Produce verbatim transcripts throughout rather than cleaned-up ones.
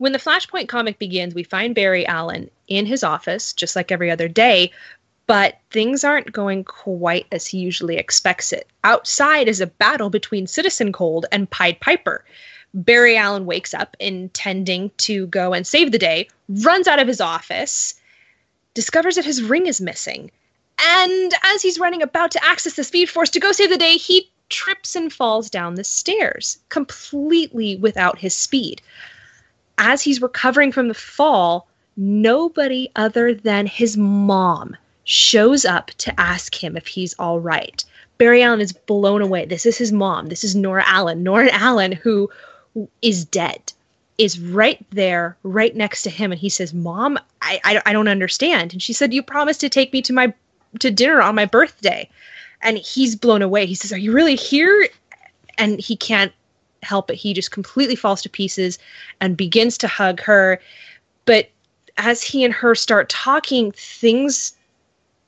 When the Flashpoint comic begins, we find Barry Allen in his office, just like every other day, but things aren't going quite as he usually expects it. Outside is a battle between Citizen Cold and Pied Piper. Barry Allen wakes up intending to go and save the day, runs out of his office, discovers that his ring is missing. And as he's running about to access the Speed Force to go save the day, he trips and falls down the stairs, completely without his speed. As he's recovering from the fall, nobody other than his mom shows up to ask him if he's all right. Barry Allen is blown away. This is his mom. This is Nora Allen. Nora Allen, who is dead, is right there, right next to him. And he says, Mom, I, I, I don't understand. And she said, you promised to take me to my to dinner on my birthday. And he's blown away. He says, are you really here? And he can't help it. He just completely falls to pieces and begins to hug her. But as he and her start talking, things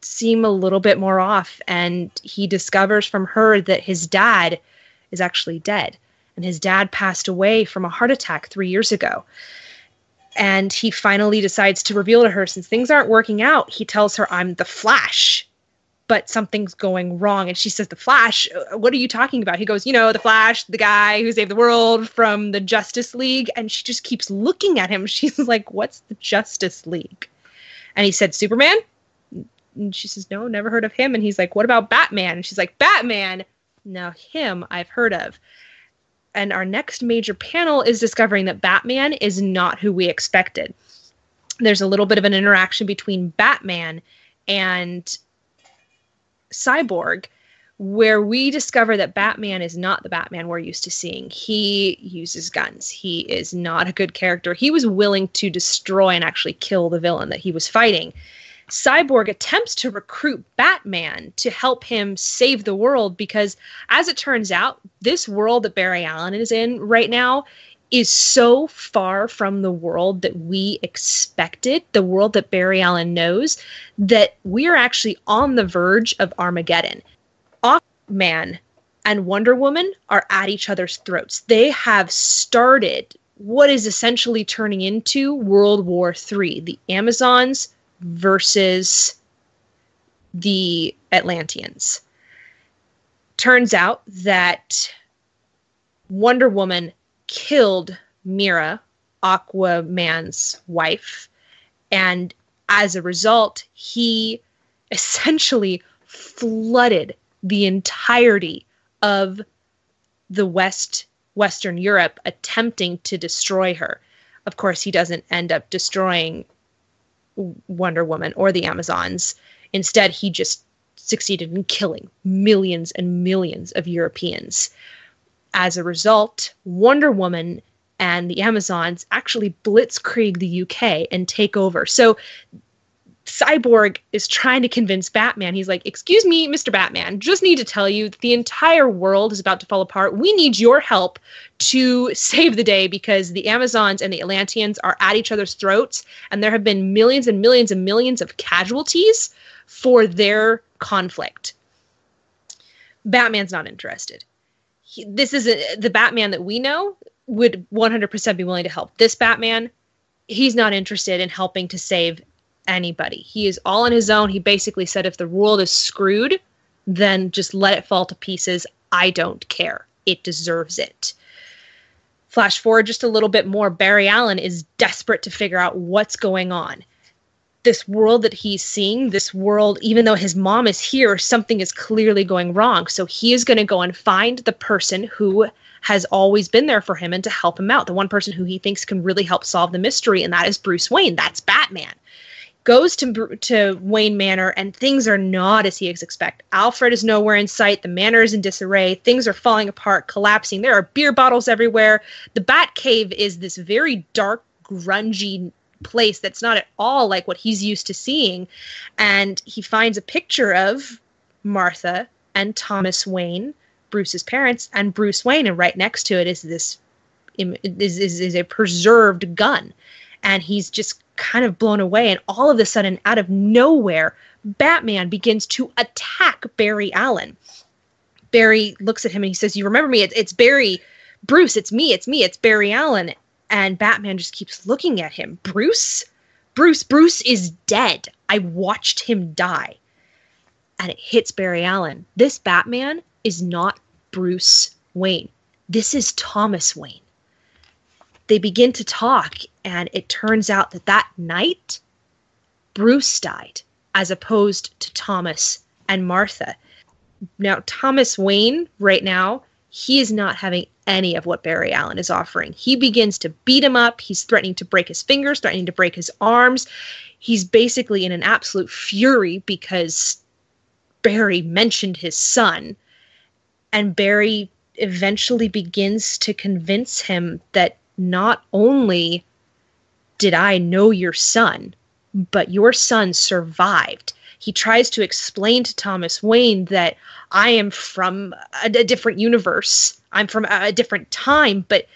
seem a little bit more off. And he discovers from her that his dad is actually dead. And his dad passed away from a heart attack three years ago. And he finally decides to reveal to her, since things aren't working out, he tells her, I'm the Flash. But something's going wrong. And she says, the Flash? What are you talking about? He goes, you know, the Flash, the guy who saved the world from the Justice League. And she just keeps looking at him. She's like, what's the Justice League? And he said, Superman? And she says, no, never heard of him. And he's like, what about Batman? And she's like, Batman? No, him I've heard of. And our next major panel is discovering that Batman is not who we expected. There's a little bit of an interaction between Batman and Cyborg, where we discover that Batman is not the Batman we're used to seeing. He uses guns. He is not a good character. He was willing to destroy and actually kill the villain that he was fighting. Cyborg attempts to recruit Batman to help him save the world because, as it turns out, this world that Barry Allen is in right now is so far from the world that we expected, the world that Barry Allen knows, that we are actually on the verge of Armageddon. Aquaman and Wonder Woman are at each other's throats. They have started what is essentially turning into World War Three, the Amazons versus the Atlanteans. Turns out that Wonder Woman killed Mira, Aquaman's wife, and as a result, he essentially flooded the entirety of the West, Western Europe, attempting to destroy her. Of course, he doesn't end up destroying Wonder Woman or the Amazons. Instead, he just succeeded in killing millions and millions of Europeans. As a result, Wonder Woman and the Amazons actually blitzkrieg the U K and take over. So Cyborg is trying to convince Batman. He's like, excuse me, Mister Batman, just need to tell you that the entire world is about to fall apart. We need your help to save the day because the Amazons and the Atlanteans are at each other's throats. And there have been millions and millions and millions of casualties for their conflict. Batman's not interested. He, this is a, the Batman that we know would one hundred percent be willing to help. This Batman, he's not interested in helping to save anybody. He is all on his own. He basically said, if the world is screwed, then just let it fall to pieces. I don't care. It deserves it. Flash forward just a little bit more. Barry Allen is desperate to figure out what's going on. This world that he's seeing, this world, even though his mom is here, something is clearly going wrong. So he is going to go and find the person who has always been there for him and to help him out. The one person who he thinks can really help solve the mystery, and that is Bruce Wayne. That's Batman. Goes to to Wayne Manor, and things are not as he expects. Alfred is nowhere in sight. The manor is in disarray. Things are falling apart, collapsing. There are beer bottles everywhere. The Batcave is this very dark, grungy place that's not at all like what he's used to seeing. And he finds a picture of Martha and Thomas Wayne, Bruce's parents, and Bruce Wayne. And right next to it is this is is, is a preserved gun. And he's just kind of blown away. And all of a sudden, out of nowhere, Batman begins to attack Barry Allen. Barry looks at him and he says, you remember me? It's, it's Barry, Bruce, it's me, it's me, it's Barry Allen. And Batman just keeps looking at him. Bruce? Bruce, Bruce is dead. I watched him die. And it hits Barry Allen. This Batman is not Bruce Wayne. This is Thomas Wayne. They begin to talk, and it turns out that that night, Bruce died, as opposed to Thomas and Martha. Now, Thomas Wayne, right now, he is not having any of what Barry Allen is offering. He begins to beat him up. He's threatening to break his fingers, threatening to break his arms. He's basically in an absolute fury because Barry mentioned his son, and Barry eventually begins to convince him that not only did I know your son, but your son survived. He tries to explain to Thomas Wayne that I am from a, a different universe. I'm from a, a different time. But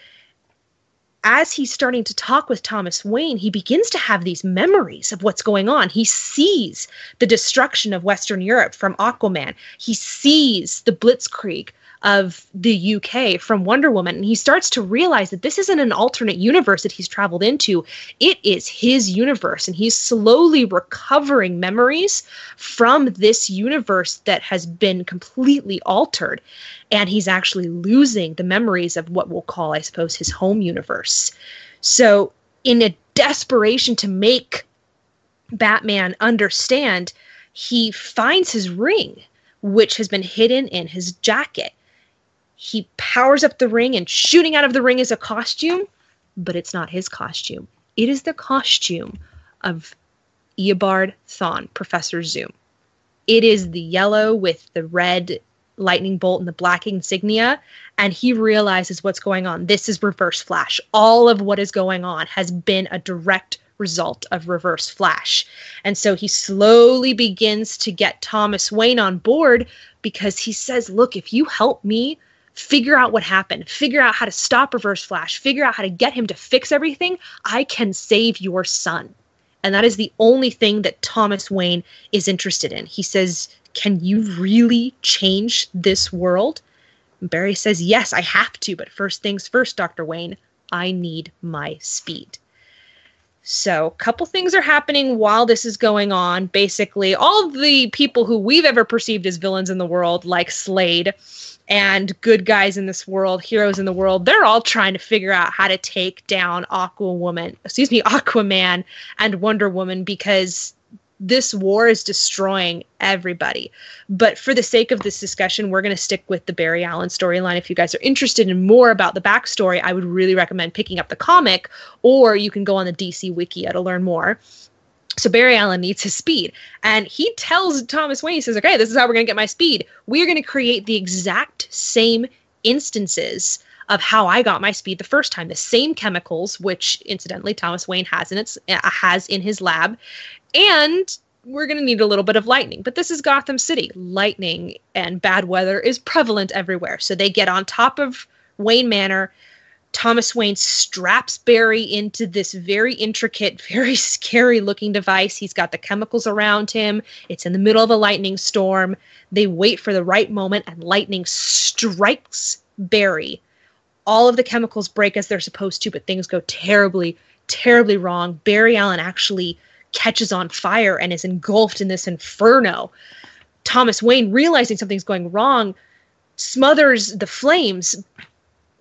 as he's starting to talk with Thomas Wayne, he begins to have these memories of what's going on. He sees the destruction of Western Europe from Aquaman. He sees the blitzkrieg of the U K from Wonder Woman. And he starts to realize that this isn't an alternate universe that he's traveled into. It is his universe. And he's slowly recovering memories from this universe that has been completely altered. And he's actually losing the memories of what we'll call, I suppose, his home universe. So in a desperation to make Batman understand, he finds his ring, which has been hidden in his jacket. He powers up the ring, and shooting out of the ring is a costume, but it's not his costume. It is the costume of Eobard Thawne, Professor Zoom. It is the yellow with the red lightning bolt and the black insignia, and he realizes what's going on. This is Reverse Flash. All of what is going on has been a direct result of Reverse Flash. And so he slowly begins to get Thomas Wayne on board, because he says, look, if you help me figure out what happened, figure out how to stop Reverse Flash, figure out how to get him to fix everything, I can save your son. And that is the only thing that Thomas Wayne is interested in. He says, can you really change this world? And Barry says, yes, I have to. But first things first, Doctor Wayne, I need my speed. So a couple things are happening while this is going on. Basically, all of the people who we've ever perceived as villains in the world, like Slade, and good guys in this world, heroes in the world, they're all trying to figure out how to take down Aquawoman, excuse me, Aquaman and Wonder Woman, because this war is destroying everybody. But for the sake of this discussion, we're going to stick with the Barry Allen storyline. If you guys are interested in more about the backstory, I would really recommend picking up the comic, or you can go on the D C Wikia to learn more. So Barry Allen needs his speed. And he tells Thomas Wayne, he says, okay, this is how we're going to get my speed. We're going to create the exact same instances of how I got my speed the first time. The same chemicals, which incidentally Thomas Wayne has in, its, uh, has in his lab. And we're going to need a little bit of lightning. But this is Gotham City. Lightning and bad weather is prevalent everywhere. So they get on top of Wayne Manor. Thomas Wayne straps Barry into this very intricate, very scary looking device. He's got the chemicals around him. It's in the middle of a lightning storm. They wait for the right moment, and lightning strikes Barry. All of the chemicals break as they're supposed to, but things go terribly, terribly wrong. Barry Allen actually catches on fire and is engulfed in this inferno. Thomas Wayne, realizing something's going wrong, smothers the flames.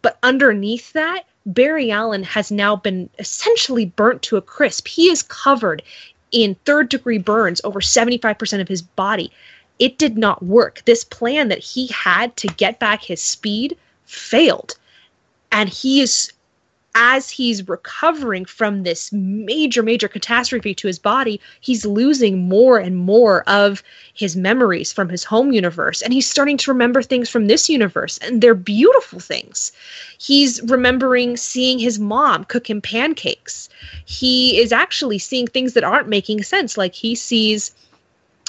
But underneath that, Barry Allen has now been essentially burnt to a crisp. He is covered in third-degree burns over seventy-five percent of his body. It did not work. This plan that he had to get back his speed failed. And he is, as he's recovering from this major, major catastrophe to his body, he's losing more and more of his memories from his home universe. And he's starting to remember things from this universe, and they're beautiful things. He's remembering seeing his mom cook him pancakes. He is actually seeing things that aren't making sense. Like, he sees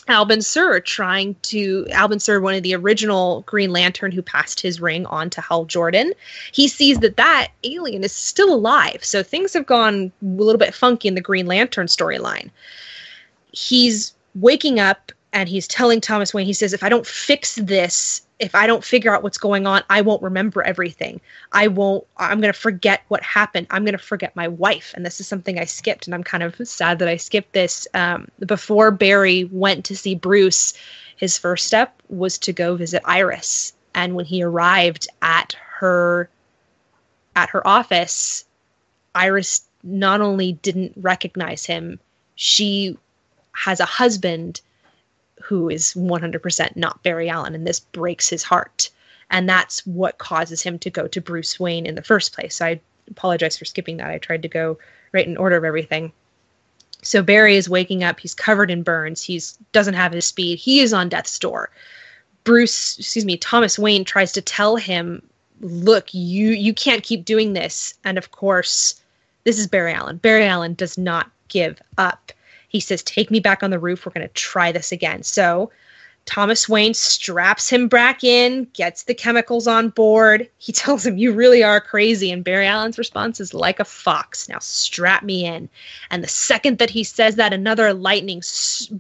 Abin Sur trying to, Abin Sur, one of the original Green Lantern who passed his ring on to Hal Jordan, he sees that that alien is still alive. So things have gone a little bit funky in the Green Lantern storyline. He's waking up and he's telling Thomas Wayne, he says, if I don't fix this, if I don't figure out what's going on, I won't remember everything. I won't, I'm going to forget what happened. I'm going to forget my wife. And this is something I skipped. And I'm kind of sad that I skipped this. Um, before Barry went to see Bruce, his first step was to go visit Iris. And when he arrived at her, at her office, Iris not only didn't recognize him, she has a husband who is one hundred percent not Barry Allen, and this breaks his heart. And that's what causes him to go to Bruce Wayne in the first place. So I apologize for skipping that. I tried to go right in order of everything. So Barry is waking up. He's covered in burns. He's doesn't have his speed. He is on death's door. Bruce, excuse me, Thomas Wayne tries to tell him, look, you, you can't keep doing this. And of course, this is Barry Allen. Barry Allen does not give up. He says, take me back on the roof. We're going to try this again. So Thomas Wayne straps him back in, gets the chemicals on board. He tells him, you really are crazy. And Barry Allen's response is, like a fox. Now strap me in. And the second that he says that, another lightning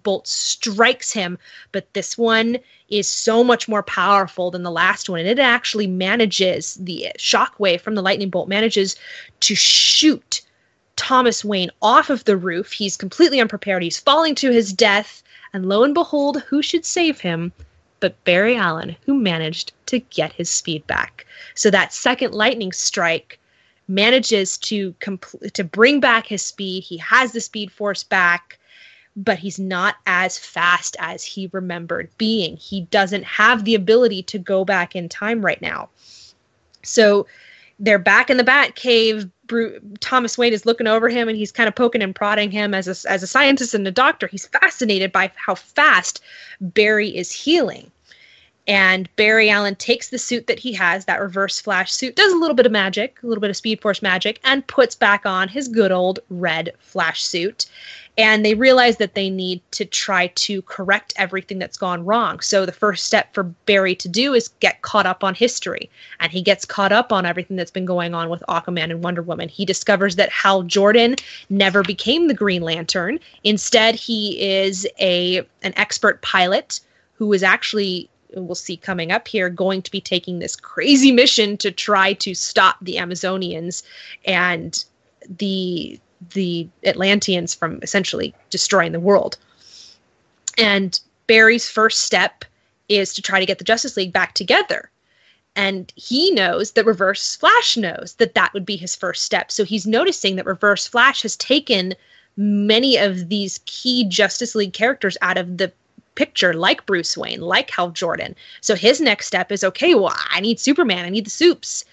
bolt strikes him. But this one is so much more powerful than the last one. And it actually manages, the shockwave from the lightning bolt manages to shoot Thomas Wayne off of the roof. He's completely unprepared. He's falling to his death. And lo and behold, who should save him but Barry Allen, who managed to get his speed back. So that second lightning strike manages to compl- to bring back his speed. He has the Speed Force back, but he's not as fast as he remembered being. He doesn't have the ability to go back in time right now. So they're back in the Batcave. Bruce, Thomas Wayne is looking over him, and he's kind of poking and prodding him. As a, as a scientist and a doctor, he's fascinated by how fast Barry is healing. And Barry Allen takes the suit that he has, that Reverse Flash suit, does a little bit of magic, a little bit of Speed Force magic, and puts back on his good old red Flash suit. And they realize that they need to try to correct everything that's gone wrong. So the first step for Barry to do is get caught up on history. And he gets caught up on everything that's been going on with Aquaman and Wonder Woman. He discovers that Hal Jordan never became the Green Lantern. Instead, he is a an expert pilot who is actually, we'll see coming up here, going to be taking this crazy mission to try to stop the Amazonians and the... the Atlanteans from essentially destroying the world. And Barry's first step is to try to get the Justice League back together. And he knows that Reverse Flash knows that that would be his first step. So he's noticing that Reverse Flash has taken many of these key Justice League characters out of the picture, like Bruce Wayne, like Hal Jordan. So his next step is, okay, well, I need Superman. I need the Supes.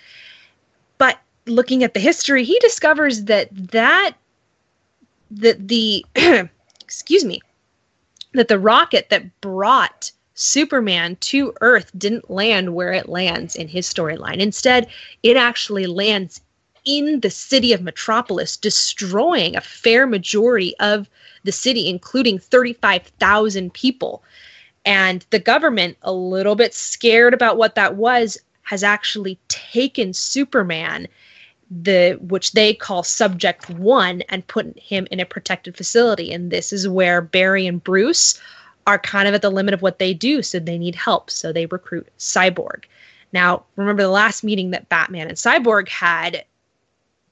But looking at the history, he discovers that that that the excuse me that the rocket that brought Superman to Earth didn't land where it lands in his storyline. Instead, it actually lands in the city of Metropolis, destroying a fair majority of the city, including thirty-five thousand people. And the government, a little bit scared about what that was, has actually taken Superman, the which they call Subject One, and put him in a protected facility. And this is where Barry and Bruce are kind of at the limit of what they do, so they need help. So they recruit Cyborg. Now, remember the last meeting that Batman and Cyborg had?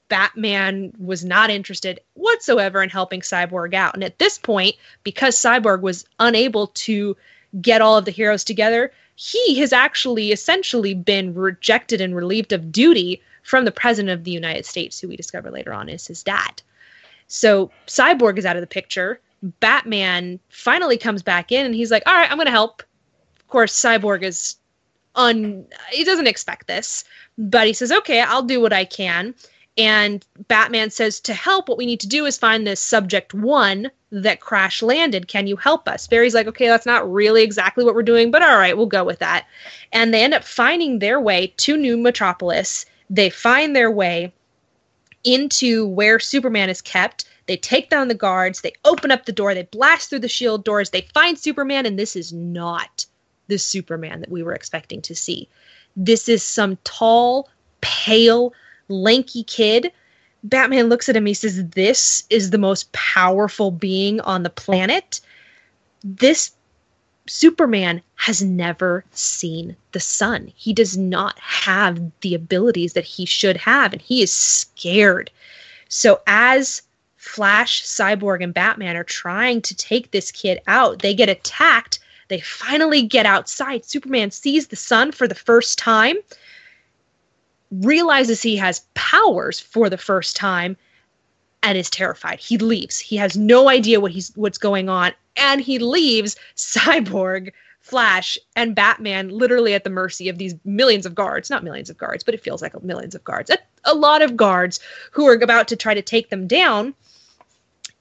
Batman was not interested whatsoever in helping Cyborg out. And at this point, because Cyborg was unable to get all of the heroes together, he has actually essentially been rejected and relieved of duty from the president of the United States, who we discover later on is his dad. So Cyborg is out of the picture. Batman finally comes back in, and he's like, all right, I'm going to help. Of course, Cyborg is un, he doesn't expect this, but he says, okay, I'll do what I can. And Batman says, to help, what we need to do is find this Subject One that crash landed. Can you help us? Barry's like, okay, that's not really exactly what we're doing, but all right, we'll go with that. And they end up finding their way to New Metropolis. They find their way into where Superman is kept. They take down the guards. They open up the door. They blast through the shield doors. They find Superman, and this is not the Superman that we were expecting to see. This is some tall, pale, lanky kid. Batman looks at him. He says, this is the most powerful being on the planet. This Superman has never seen the sun. He does not have the abilities that he should have, and he is scared. So as Flash, Cyborg, and Batman are trying to take this kid out, they get attacked. They finally get outside. Superman sees the sun for the first time, realizes he has powers for the first time, and is terrified. He leaves. He has no idea what he's what's going on, and he leaves Cyborg, Flash, and Batman literally at the mercy of these millions of guards. Not millions of guards, but it feels like millions of guards. A, a lot of guards who are about to try to take them down.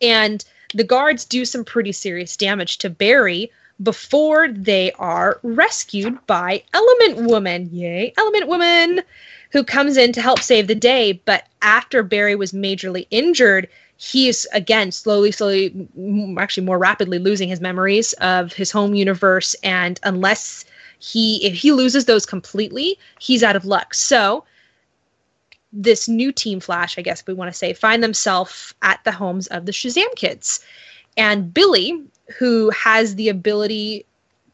And the guards do some pretty serious damage to Barry before they are rescued by Element Woman. Yay, Element Woman, who comes in to help save the day. But after Barry was majorly injured, he is, again, slowly, slowly, actually more rapidly losing his memories of his home universe. And unless he, if he loses those completely, he's out of luck. So this new Team Flash, I guess we want to say, find themselves at the homes of the Shazam kids. And Billy, who has the ability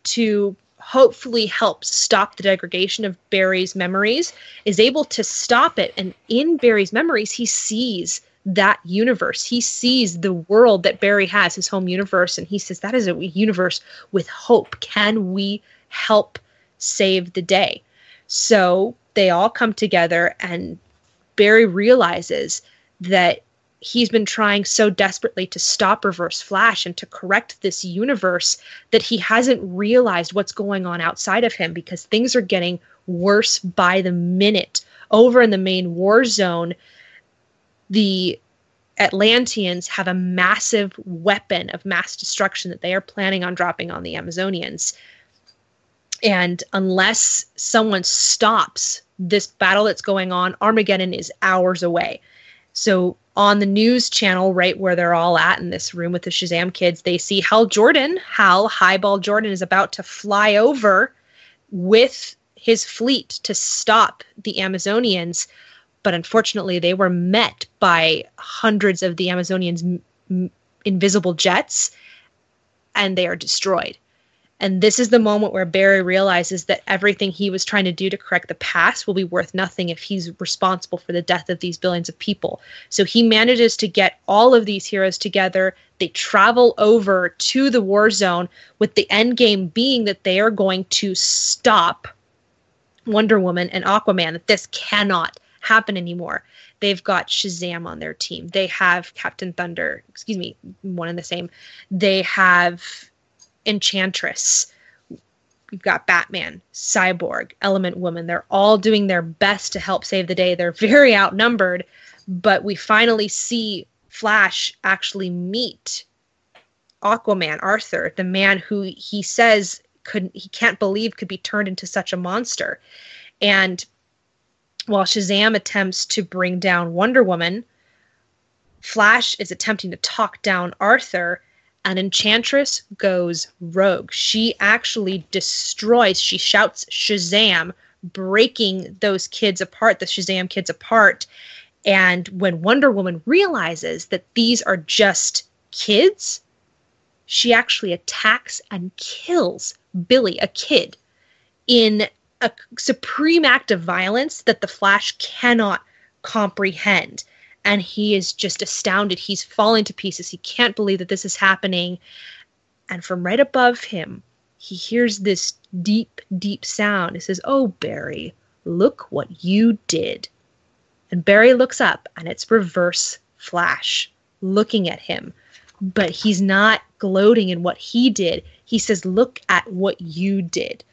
to hopefully help stop the degradation of Barry's memories, is able to stop it. And in Barry's memories, he sees that universe. He sees the world that Barry has, his home universe, and he says that is a universe with hope. Can we help save the day? So they all come together, and Barry realizes that he's been trying so desperately to stop Reverse Flash and to correct this universe that he hasn't realized what's going on outside of him, because things are getting worse by the minute. Over in the main war zone, the Atlanteans have a massive weapon of mass destruction that they are planning on dropping on the Amazonians. And unless someone stops this battle that's going on, Armageddon is hours away. So on the news channel, right where they're all at in this room with the Shazam kids, they see Hal Jordan. Hal, Highball Jordan, is about to fly over with his fleet to stop the Amazonians. But unfortunately, they were met by hundreds of the Amazonians' m- m- invisible jets, and they are destroyed. And this is the moment where Barry realizes that everything he was trying to do to correct the past will be worth nothing if he's responsible for the death of these billions of people. So he manages to get all of these heroes together. They travel over to the war zone, with the end game being that they are going to stop Wonder Woman and Aquaman, that this cannot happen anymore. They've got Shazam on their team. They have Captain Thunder, excuse me, one and the same. They have Enchantress. You've got Batman, Cyborg, Element Woman. They're all doing their best to help save the day. They're very outnumbered, but we finally see Flash actually meet Aquaman, Arthur, the man who he says couldn't, he can't believe could be turned into such a monster. And while Shazam attempts to bring down Wonder Woman, Flash is attempting to talk down Arthur, and Enchantress goes rogue. She actually destroys, she shouts Shazam, breaking those kids apart, the Shazam kids apart. And when Wonder Woman realizes that these are just kids, she actually attacks and kills Billy, a kid, in a supreme act of violence that the Flash cannot comprehend. And he is just astounded. He's falling to pieces. He can't believe that this is happening. And from right above him, he hears this deep, deep sound. It says, "Oh, Barry, look what you did." And Barry looks up, and it's Reverse Flash looking at him. But he's not gloating in what he did. He says, "Look at what you did."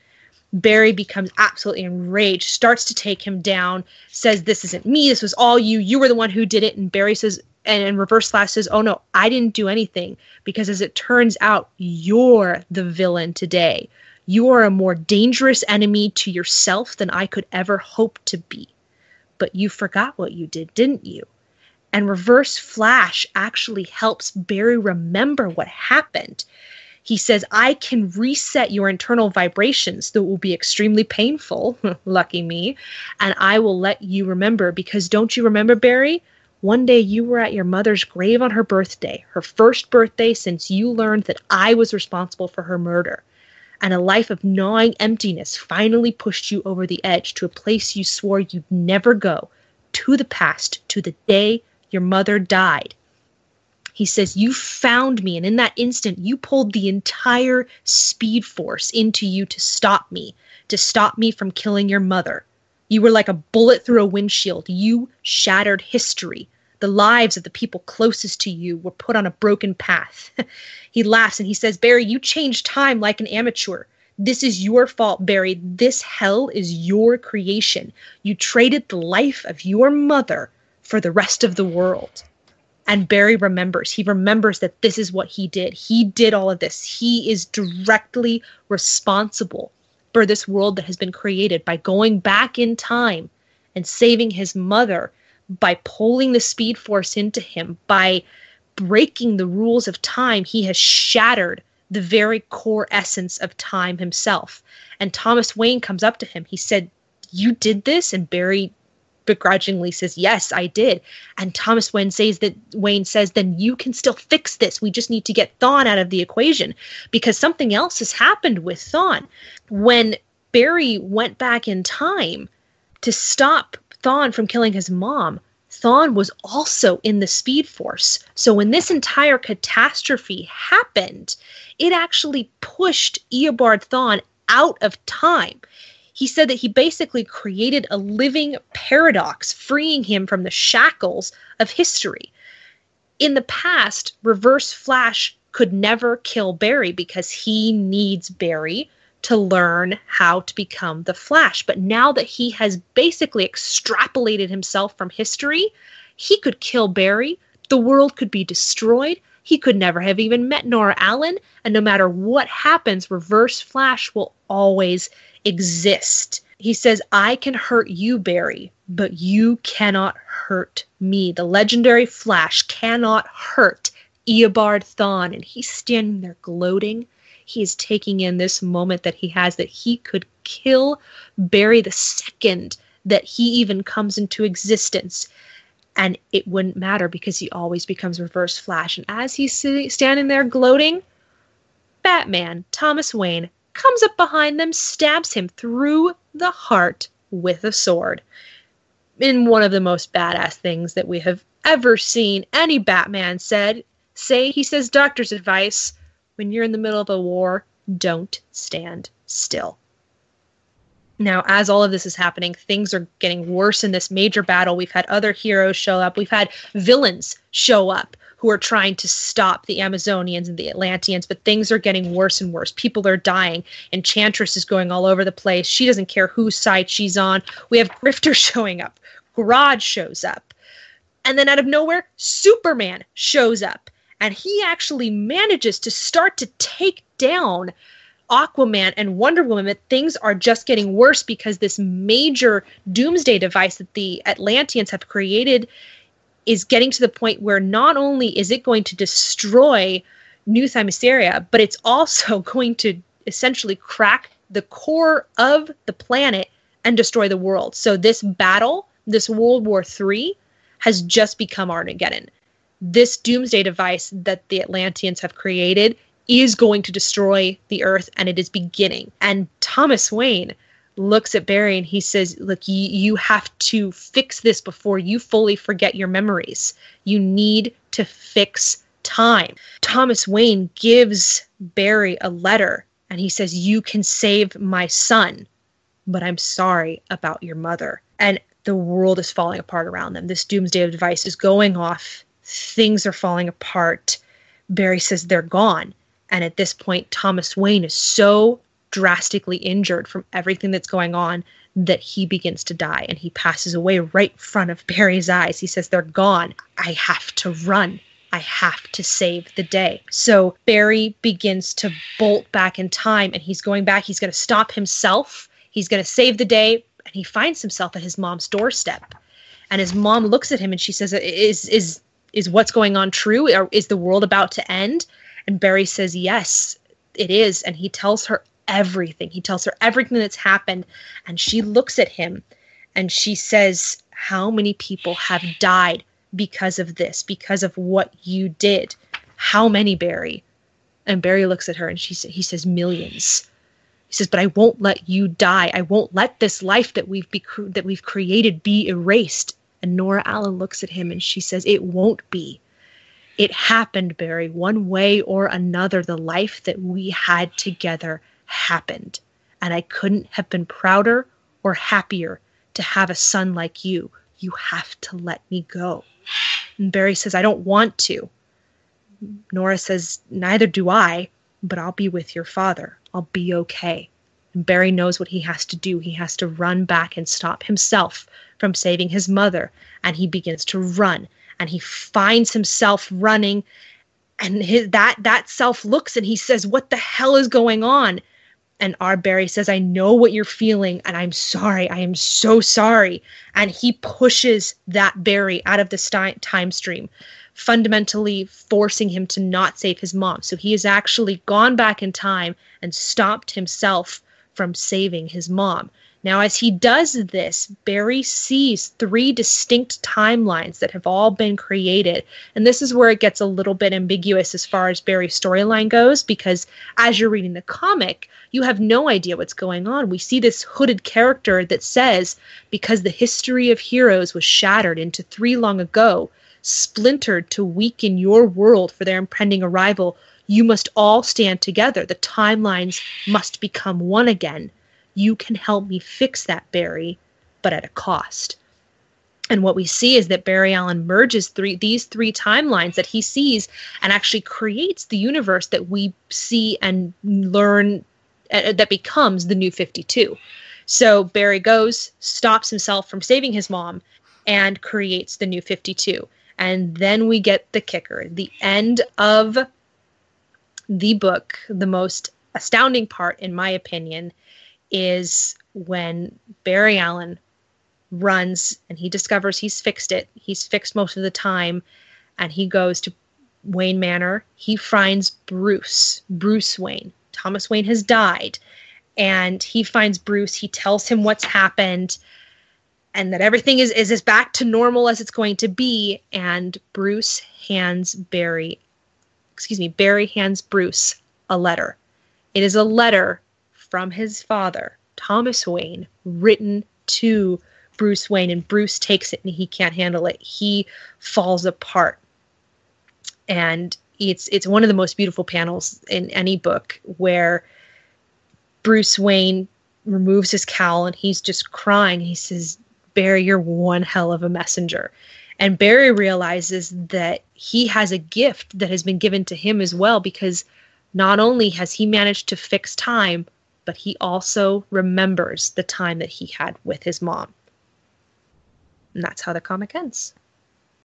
Barry becomes absolutely enraged, starts to take him down, says, "This isn't me. This was all you. You were the one who did it." And Barry says, and, and Reverse Flash says, "Oh no, I didn't do anything, because as it turns out, you're the villain today. You are a more dangerous enemy to yourself than I could ever hope to be. But you forgot what you did, didn't you?" And Reverse Flash actually helps Barry remember what happened. He says, "I can reset your internal vibrations, though it will be extremely painful," lucky me, "and I will let you remember, because don't you remember, Barry? One day you were at your mother's grave on her birthday, her first birthday since you learned that I was responsible for her murder. and a life of gnawing emptiness finally pushed you over the edge to a place you swore you'd never go, to the past, to the day your mother died. He says, you found me, and in that instant, you pulled the entire Speed Force into you to stop me, to stop me from killing your mother. You were like a bullet through a windshield. You shattered history. The lives of the people closest to you were put on a broken path. He laughs and he says, Barry, you changed time like an amateur. This is your fault, Barry. This hell is your creation. You traded the life of your mother for the rest of the world. And Barry remembers. He remembers that this is what he did. He did all of this. He is directly responsible for this world that has been created by going back in time and saving his mother, by pulling the Speed Force into him, by breaking the rules of time. He has shattered the very core essence of time himself. And Thomas Wayne comes up to him. He said, you did this? And Barry begrudgingly says, yes, I did. And Thomas Wayne says, that Wayne says, then you can still fix this. We just need to get Thawne out of the equation, because something else has happened with Thawne. When Barry went back in time to stop Thawne from killing his mom, Thawne was also in the Speed Force. So when this entire catastrophe happened, it actually pushed Eobard Thawne out of time. He said that he basically created a living paradox, freeing him from the shackles of history. In the past, Reverse Flash could never kill Barry because he needs Barry to learn how to become the Flash. But now that he has basically extrapolated himself from history, he could kill Barry. The world could be destroyed. He could never have even met Nora Allen. And no matter what happens, Reverse Flash will always exist. He says, I can hurt you, Barry, but you cannot hurt me. The legendary Flash cannot hurt Eobard Thawne. And he's standing there gloating. He is taking in this moment that he has, that he could kill Barry the second that he even comes into existence, and it wouldn't matter because he always becomes Reverse Flash. And as he's sitting, standing there gloating, Batman, Thomas Wayne, comes up behind them, stabs him through the heart with a sword. In one of the most badass things that we have ever seen any Batman said, say, he says, doctor's advice, when you're in the middle of a war, don't stand still. Now, as all of this is happening, things are getting worse in this major battle. We've had other heroes show up. We've had villains show up who are trying to stop the Amazonians and the Atlanteans, but things are getting worse and worse. People are dying. Enchantress is going all over the place. She doesn't care whose side she's on. We have Grifter showing up. Grodd shows up. And then out of nowhere, Superman shows up. And he actually manages to start to take down Aquaman and Wonder Woman, but things are just getting worse because this major doomsday device that the Atlanteans have created is getting to the point where not only is it going to destroy New Thymisceria, but it's also going to essentially crack the core of the planet and destroy the world. So this battle, this World War Three, has just become Armageddon. This doomsday device that the Atlanteans have created is going to destroy the Earth, and it is beginning. And Thomas Wayne looks at Barry and he says, look, y- you have to fix this before you fully forget your memories. You need to fix time. Thomas Wayne gives Barry a letter and he says, you can save my son, but I'm sorry about your mother. And the world is falling apart around them. This doomsday device is going off. Things are falling apart. Barry says they're gone. And at this point, Thomas Wayne is so drastically injured from everything that's going on that he begins to die, and he passes away right in front of Barry's eyes. He says, they're gone. I have to run. I have to save the day. So Barry begins to bolt back in time, and he's going back. He's going to stop himself. He's going to save the day. And he finds himself at his mom's doorstep. And his mom looks at him and she says, is, is, is what's going on true? Is the world about to end? And Barry says, yes, it is. And he tells her everything. He tells her everything that's happened. And she looks at him and she says, how many people have died because of this, because of what you did? How many, Barry? And Barry looks at her and she sa- he says, millions. He says, but I won't let you die. I won't let this life that we've, be that we've created be erased. And Nora Allen looks at him and she says, it won't be. It happened, Barry. One way or another, the life that we had together happened. And I couldn't have been prouder or happier to have a son like you. You have to let me go. And Barry says, I don't want to. Nora says, neither do I, but I'll be with your father. I'll be okay. And Barry knows what he has to do. He has to run back and stop himself from saving his mother. And he begins to run. And he finds himself running. And his, that, that self looks and he says, what the hell is going on? And our Barry says, I know what you're feeling, and I'm sorry. I am so sorry. And he pushes that Barry out of the time stream, fundamentally forcing him to not save his mom. So he has actually gone back in time and stopped himself from saving his mom. Now, as he does this, Barry sees three distinct timelines that have all been created. And this is where it gets a little bit ambiguous as far as Barry's storyline goes, because as you're reading the comic, you have no idea what's going on. We see this hooded character that says, because the history of heroes was shattered into three long ago, splintered to weaken your world for their impending arrival, you must all stand together. The timelines must become one again. You can help me fix that, Barry, but at a cost. And what we see is that Barry Allen merges three, these three timelines that he sees and actually creates the universe that we see and learn uh, that becomes the New fifty-two. So Barry goes, stops himself from saving his mom, and creates the New fifty-two. And then we get the kicker, the end of the book. The most astounding part, in my opinion, is when Barry Allen runs and he discovers he's fixed it. He's fixed most of the time. And he goes to Wayne Manor. He finds Bruce, Bruce Wayne. Thomas Wayne has died. And he finds Bruce. He tells him what's happened and that everything is, is as back to normal as it's going to be. And Bruce hands Barry, excuse me, Barry hands Bruce a letter. It is a letter from his father, Thomas Wayne, written to Bruce Wayne, and Bruce takes it and he can't handle it. He falls apart. And it's it's one of the most beautiful panels in any book, where Bruce Wayne removes his cowl and he's just crying. He says, Barry, you're one hell of a messenger. And Barry realizes that he has a gift that has been given to him as well, because not only has he managed to fix time, but he also remembers the time that he had with his mom. And that's how the comic ends.